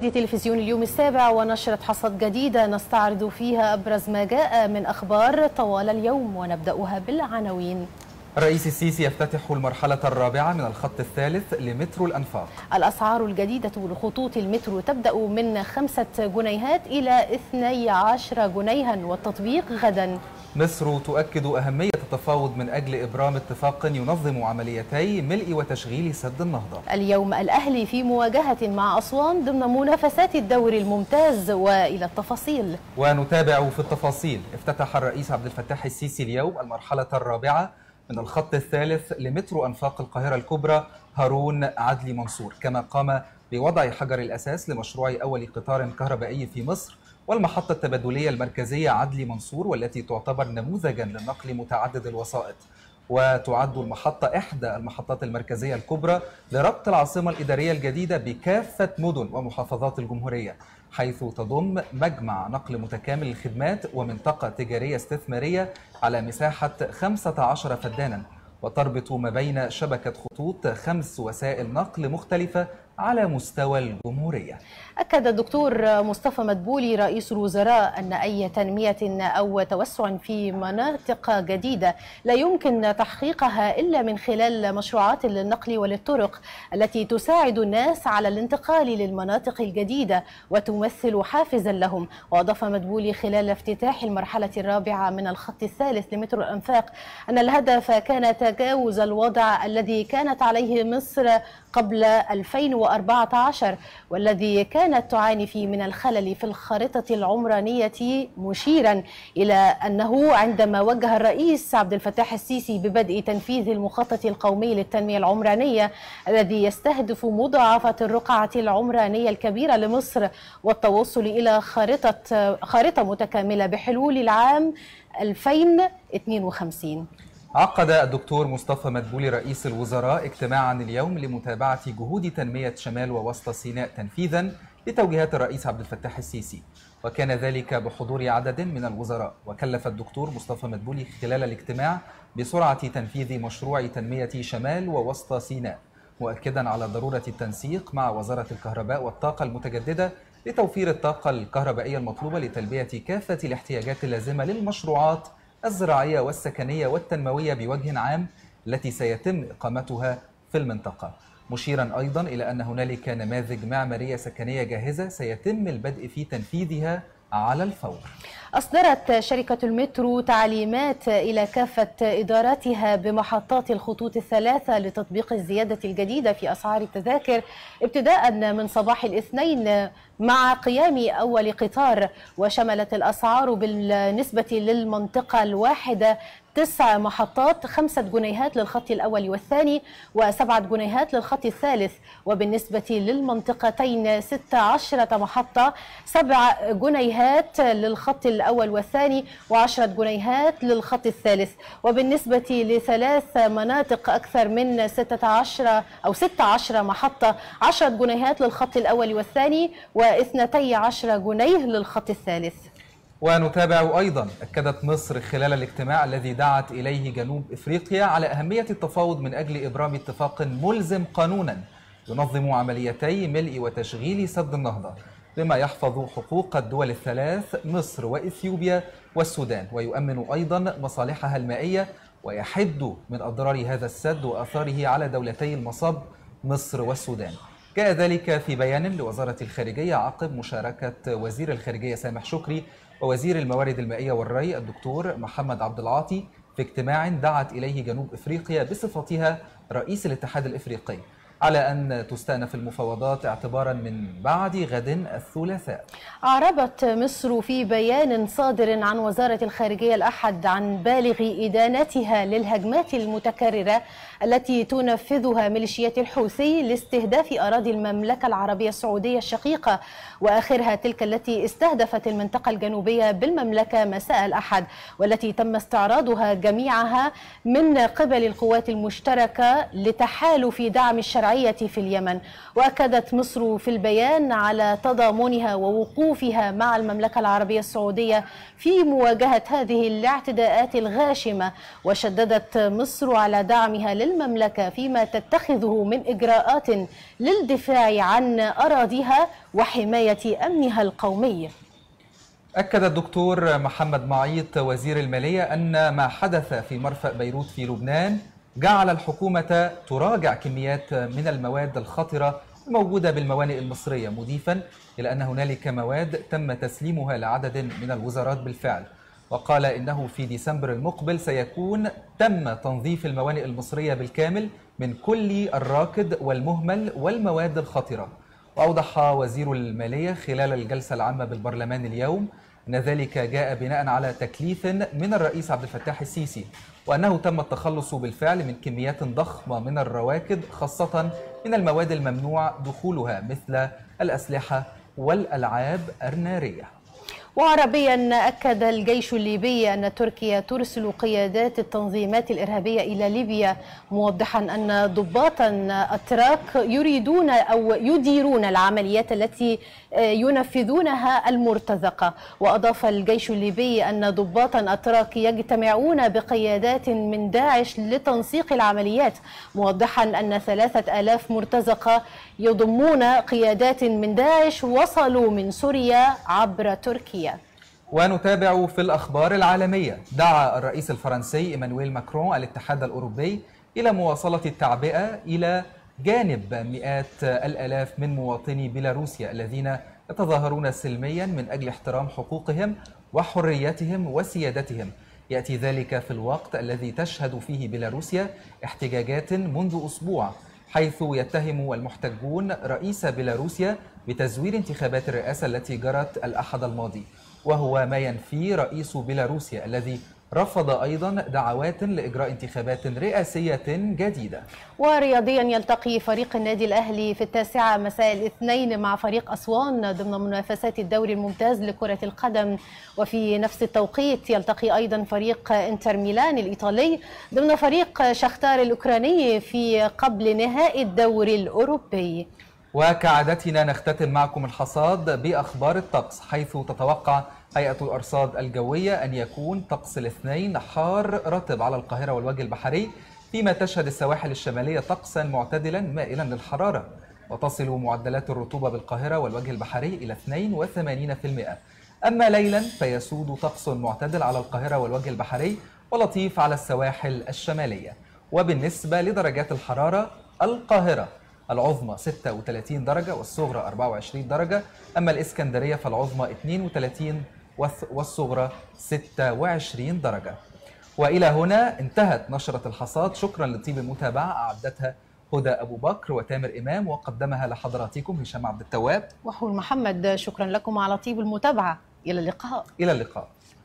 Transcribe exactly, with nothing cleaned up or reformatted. دي تلفزيون اليوم السابع ونشرة حصاد جديدة نستعرض فيها أبرز ما جاء من أخبار طوال اليوم، ونبدأها بالعناوين. الرئيس السيسي يفتتح المرحلة الرابعة من الخط الثالث لمترو الأنفاق. الأسعار الجديدة لخطوط المترو تبدأ من خمسة جنيهات إلى اثني عشر جنيها والتطبيق غدا. مصر تؤكد أهمية التفاوض من أجل إبرام اتفاق ينظم عمليتي ملء وتشغيل سد النهضة. اليوم الأهلي في مواجهة مع أسوان ضمن منافسات الدوري الممتاز، وإلى التفاصيل. ونتابع في التفاصيل. افتتح الرئيس عبد الفتاح السيسي اليوم المرحلة الرابعة من الخط الثالث لمترو أنفاق القاهرة الكبرى هارون عدلي منصور، كما قام بوضع حجر الأساس لمشروع أول قطار كهربائي في مصر والمحطة التبادلية المركزية عدلي منصور، والتي تعتبر نموذجا للنقل متعدد الوسائط، وتعد المحطة إحدى المحطات المركزية الكبرى لربط العاصمة الإدارية الجديدة بكافة مدن ومحافظات الجمهورية، حيث تضم مجمع نقل متكامل للخدمات ومنطقة تجارية استثمارية على مساحة خمسة عشر فدانا، وتربط ما بين شبكة خطوط خمس وسائل نقل مختلفة على مستوى الجمهورية. أكد الدكتور مصطفى مدبولي رئيس الوزراء أن أي تنمية أو توسع في مناطق جديدة لا يمكن تحقيقها إلا من خلال مشروعات للنقل وللطرق التي تساعد الناس على الانتقال للمناطق الجديدة وتمثل حافزا لهم. وأضاف مدبولي خلال افتتاح المرحلة الرابعة من الخط الثالث لمترو الأنفاق أن الهدف كان تجاوز الوضع الذي كانت عليه مصر قبل ألفين وأربعة عشر والذي كانت تعاني فيه من الخلل في الخارطة العمرانية، مشيرا إلى أنه عندما وجه الرئيس عبد الفتاح السيسي ببدء تنفيذ المخطط القومي للتنمية العمرانية الذي يستهدف مضاعفة الرقعة العمرانية الكبيرة لمصر والتوصل إلى خارطة خارطة متكاملة بحلول العام ألفين واثنين وخمسين. عقد الدكتور مصطفى مدبولي رئيس الوزراء اجتماعا اليوم لمتابعة جهود تنمية شمال ووسط سيناء تنفيذا لتوجيهات الرئيس عبد الفتاح السيسي، وكان ذلك بحضور عدد من الوزراء. وكلف الدكتور مصطفى مدبولي خلال الاجتماع بسرعة تنفيذ مشروع تنمية شمال ووسط سيناء، مؤكدا على ضرورة التنسيق مع وزارة الكهرباء والطاقة المتجددة لتوفير الطاقة الكهربائية المطلوبة لتلبية كافة الاحتياجات اللازمة للمشروعات الزراعية والسكنية والتنموية بوجه عام التي سيتم إقامتها في المنطقة، مشيرا أيضا إلى أن هنالك نماذج معمارية سكنية جاهزة سيتم البدء في تنفيذها على الفور. أصدرت شركة المترو تعليمات إلى كافة إداراتها بمحطات الخطوط الثلاثة لتطبيق الزيادة الجديدة في أسعار التذاكر ابتداء من صباح الاثنين مع قيام أول قطار، وشملت الأسعار بالنسبة للمنطقة الواحدة تسع محطات، خمسة جنيهات للخط الأول والثاني وسبعة جنيهات للخط الثالث، وبالنسبة للمنطقتين ست عشرة محطة، سبع جنيهات للخط الأول والثاني وعشرة جنيهات للخط الثالث، وبالنسبة لثلاث مناطق أكثر من ستة عشرة أو ست عشرة محطة، عشرة جنيهات للخط الأول والثاني واثنتي عشرة جنيه للخط الثالث. ونتابع أيضا. أكدت مصر خلال الاجتماع الذي دعت إليه جنوب إفريقيا على أهمية التفاوض من أجل إبرام اتفاق ملزم قانونا ينظم عمليتي ملء وتشغيل سد النهضة، بما يحفظ حقوق الدول الثلاث مصر وإثيوبيا والسودان، ويؤمن أيضا مصالحها المائية ويحد من أضرار هذا السد وآثاره على دولتي المصب مصر والسودان. جاء ذلك في بيان لوزارة الخارجية عقب مشاركة وزير الخارجية سامح شكري ووزير الموارد المائية والري الدكتور محمد عبد العاطي في اجتماع دعت إليه جنوب إفريقيا بصفتها رئيس الاتحاد الإفريقي، على أن تستأنف المفاوضات اعتبارا من بعد غد الثلاثاء. أعربت مصر في بيان صادر عن وزارة الخارجية الأحد عن بالغ إدانتها للهجمات المتكررة التي تنفذها ميليشيات الحوثي لاستهداف أراضي المملكة العربية السعودية الشقيقة، وآخرها تلك التي استهدفت المنطقة الجنوبية بالمملكة مساء الأحد، والتي تم استعراضها جميعها من قبل القوات المشتركة لتحالف دعم الشرعية في اليمن. وأكدت مصر في البيان على تضامنها ووقوفها مع المملكة العربية السعودية في مواجهة هذه الاعتداءات الغاشمة، وشددت مصر على دعمها لل المملكة فيما تتخذه من إجراءات للدفاع عن أراضيها وحماية أمنها القومي. أكد الدكتور محمد معيط وزير المالية أن ما حدث في مرفأ بيروت في لبنان جعل الحكومة تراجع كميات من المواد الخطرة الموجودة بالموانئ المصرية، مضيفا إلى أن هنالك مواد تم تسليمها لعدد من الوزارات بالفعل. وقال إنه في ديسمبر المقبل سيكون تم تنظيف الموانئ المصرية بالكامل من كل الراكد والمهمل والمواد الخطرة. وأوضح وزير المالية خلال الجلسة العامة بالبرلمان اليوم أن ذلك جاء بناء على تكليف من الرئيس عبد الفتاح السيسي، وأنه تم التخلص بالفعل من كميات ضخمة من الرواكد، خاصة من المواد الممنوع دخولها مثل الأسلحة والألعاب النارية. وعربيا، أكد الجيش الليبي أن تركيا ترسل قيادات التنظيمات الإرهابية إلى ليبيا، موضحا أن ضباطا أتراك يريدون أو يديرون العمليات التي ينفذونها المرتزقة. وأضاف الجيش الليبي أن ضباطا أتراك يجتمعون بقيادات من داعش لتنسيق العمليات، موضحا أن ثلاثة آلاف مرتزقة يضمون قيادات من داعش وصلوا من سوريا عبر تركيا. ونتابع في الأخبار العالمية. دعا الرئيس الفرنسي إيمانويل ماكرون الاتحاد الأوروبي إلى مواصلة التعبئة إلى جانب مئات الآلاف من مواطني بيلاروسيا الذين يتظاهرون سلميا من أجل احترام حقوقهم وحرياتهم وسيادتهم. يأتي ذلك في الوقت الذي تشهد فيه بيلاروسيا احتجاجات منذ أسبوع، حيث يتهم المحتجون رئيس بيلاروسيا بتزوير انتخابات الرئاسة التي جرت الأحد الماضي، وهو ما ينفيه رئيس بيلاروسيا الذي رفض أيضا دعوات لإجراء انتخابات رئاسية جديدة. ورياضيا، يلتقي فريق النادي الأهلي في التاسعة مساء الاثنين مع فريق أسوان ضمن منافسات الدوري الممتاز لكرة القدم، وفي نفس التوقيت يلتقي أيضا فريق انتر ميلان الإيطالي ضمن فريق شاختار الأوكراني في قبل نهائي الدوري الأوروبي. وكعادتنا نختتم معكم الحصاد بأخبار الطقس، حيث تتوقع هيئة الأرصاد الجوية أن يكون طقس الاثنين حار رطب على القاهرة والوجه البحري، فيما تشهد السواحل الشمالية طقسا معتدلا مائلا للحرارة، وتصل معدلات الرطوبة بالقاهرة والوجه البحري إلى اثنين وثمانين بالمئة. أما ليلا فيسود طقس معتدل على القاهرة والوجه البحري ولطيف على السواحل الشمالية. وبالنسبة لدرجات الحرارة، القاهرة العظمى ستة وثلاثين درجة والصغرى أربعة وعشرين درجة، أما الإسكندرية فالعظمى اثنين وثلاثين والصغرى ستة وعشرين درجة. وإلى هنا انتهت نشرة الحصاد، شكرا لطيب المتابعة أعدتها هدى أبو بكر وتامر إمام، وقدمها لحضراتكم هشام عبد التواب وحور محمد. شكرا لكم على طيب المتابعة، إلى اللقاء. إلى اللقاء.